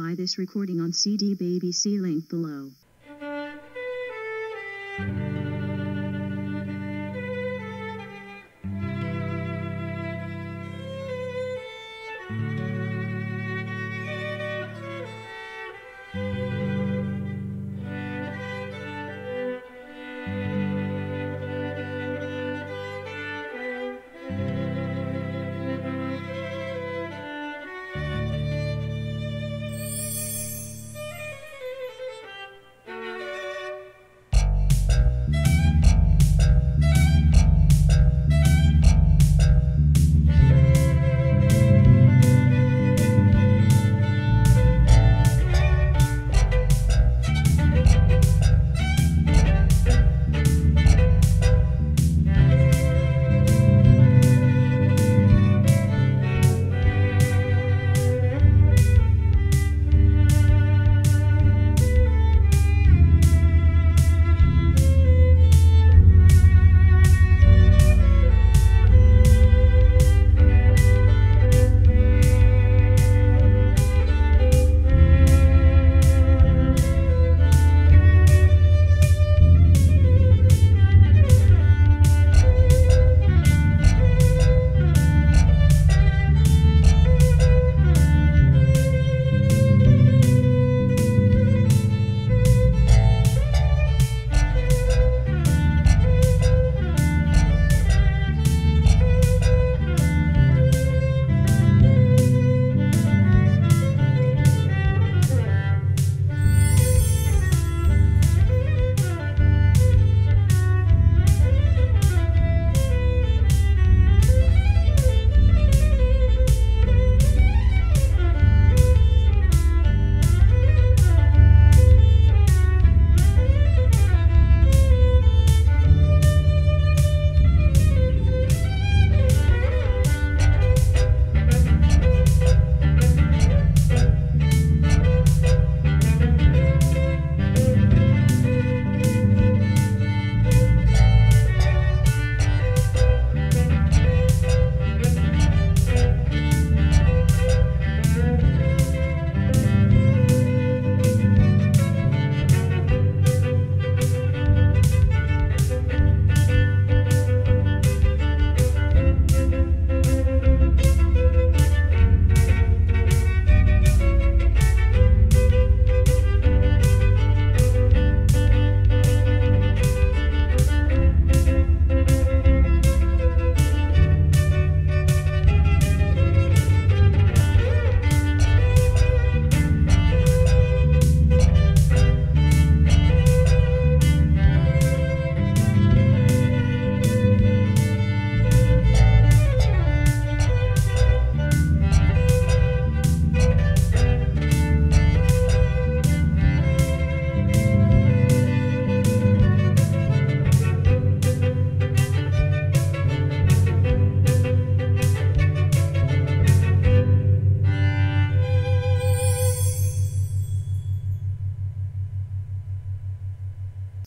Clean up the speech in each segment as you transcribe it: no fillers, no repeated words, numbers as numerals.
Buy this recording on CD Baby. See link below.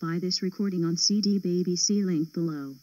Buy this recording on CD Baby. See link below.